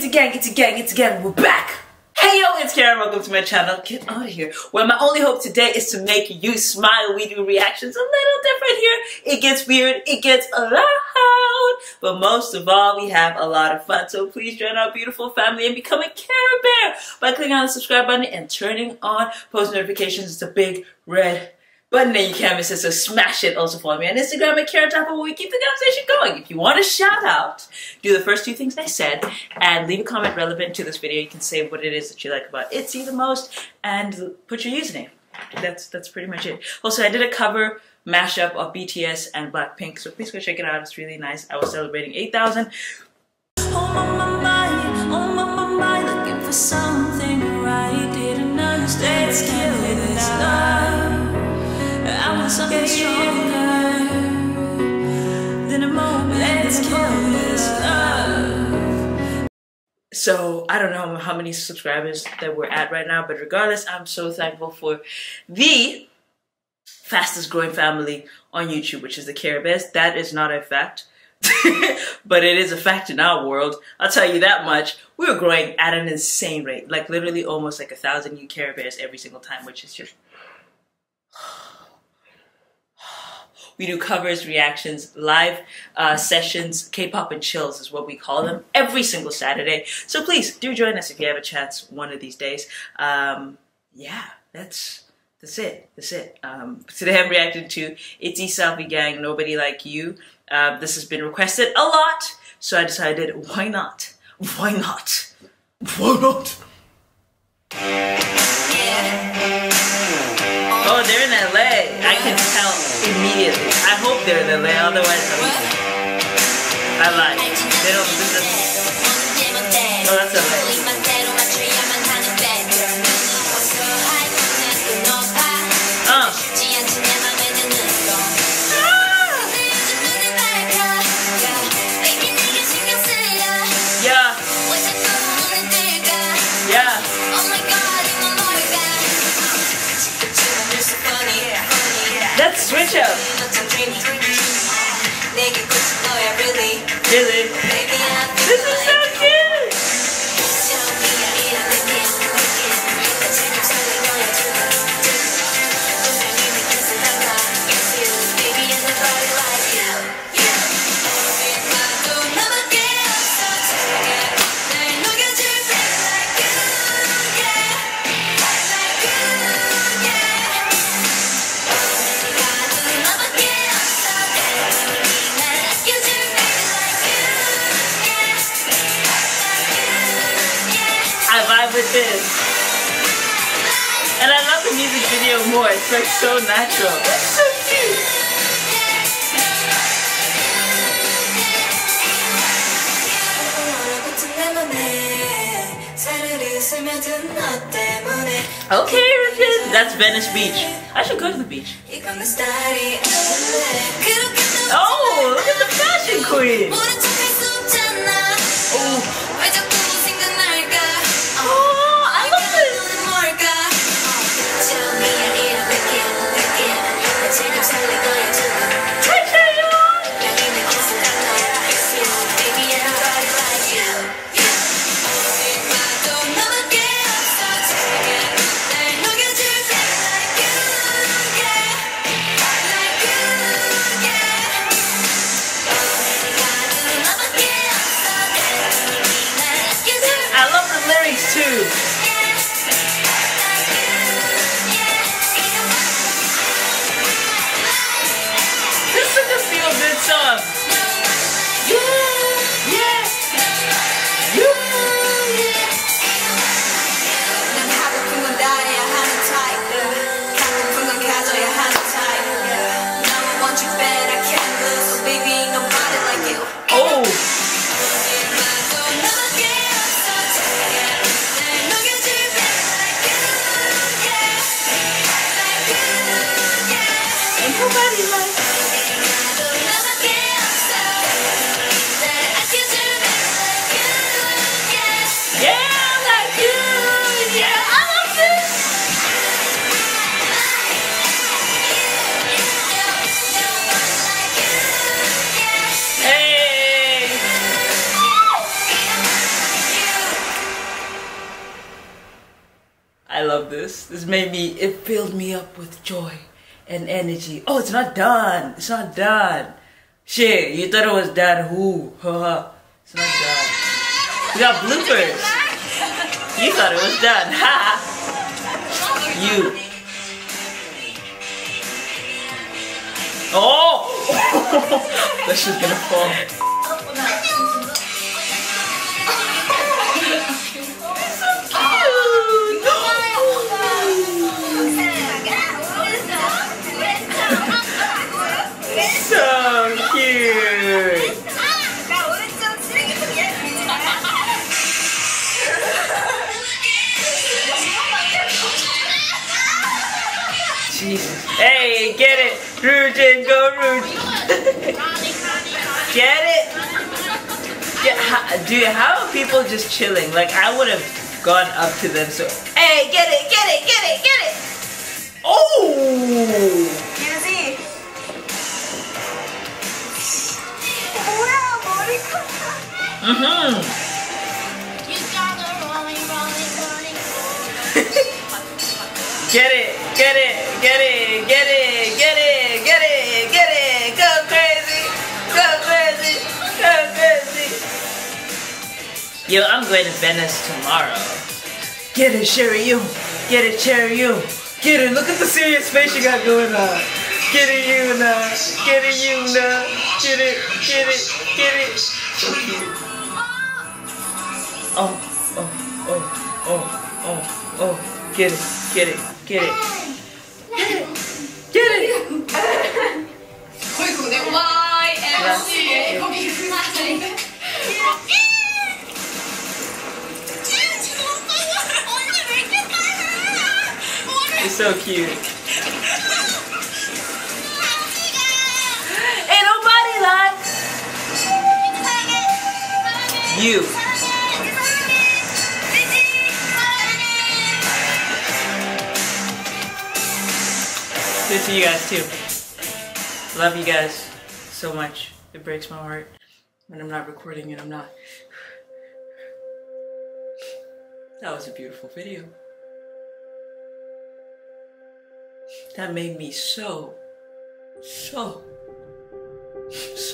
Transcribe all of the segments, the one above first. It's a gang, we're back! Hey yo, it's Karen, welcome to my channel. Get out of here. Well, my only hope today is to make you smile. We do reactions a little different here. It gets weird, it gets loud, but most of all, we have a lot of fun. So please join our beautiful family and become a Karen Bear by clicking on the subscribe button and turning on post notifications. It's a big red button that you can't miss it, so smash it. Also follow me on Instagram at Karen_Topper where we keep the conversation going. If you want a shout out, do the first two things I said and leave a comment relevant to this video. You can say what it is that you like about Itzy the most and put your username. That's pretty much it. Also, I did a cover mashup of BTS and Blackpink, so please go check it out. It's really nice. I was celebrating 8,000. Oh my, looking for something right. Didn't understand. Something stronger than a moment. Let's kill this love. So I don't know how many subscribers that we're at right now, but regardless, I'm so thankful for the fastest growing family on YouTube, which is the Karen Bears. That is not a fact, but it is a fact in our world. I'll tell you that much. We were growing at an insane rate, like literally almost like 1,000 new Karen Bears every single time, which is just... We do covers, reactions, live sessions, K-pop and chills is what we call them, every single Saturday. So please do join us if you have a chance one of these days. Yeah, that's it. Today I'm reacting to Itzy Selfie Gang, Nobody Like You. This has been requested a lot, so I decided, why not? Oh, they're in LA. I can tell immediately. I hope they're in LA, otherwise I lied. They don't do this. Oh, that's LA. Switch up. Really? This is so cute! With this, and I love the music video more. It's like so natural. It's so cute. Okay, that's Venice Beach. I should go to the beach. Oh, look at the fashion queen. Oh. this. This made me, it filled me up with joy and energy. Oh, it's not done. It's not done. Shit, you thought it was done. Who? Haha. It's not done. We got bloopers. You thought it was done. Ha. You. Oh! That shit's gonna fall. So cute! Jesus. Hey, get it! Ryujin, go Ryujin! Get it? Dude, how are people just chilling? Like, I would have gone up to them, so... Hey, get it, get it, get it, get it! Oh! Mm-hmm. You got the rolling, rolling, rolling. Get it, get it, get it, get it, get it, get it, get it. Go crazy, go crazy, go crazy. Yo, I'm going to Venice tomorrow. Get it, Sherry, you. Get it, Cherry, you. Get it. Look at the serious face you got going on. Get it, Yuna. Get it, Yuna. Get it, get it, get it. So cute. Oh, oh, oh, oh, oh, oh, get it, get it, get it. Get it, get it. It's so cute. Ain't nobody like you. Good to see you guys too. Love you guys so much. It breaks my heart when I'm not recording and I'm not. That was a beautiful video. That made me so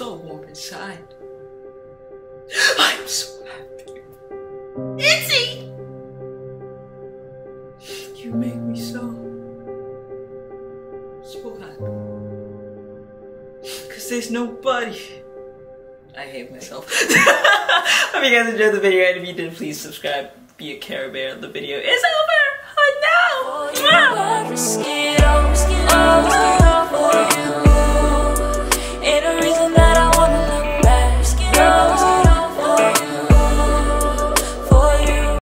warm inside. I'm so happy. Itzy! You made me so happy. Cause there's nobody. I hate myself. Hope you guys enjoyed the video, and if you did, please subscribe. Be a Care Bear on the video. It's over! Oh no!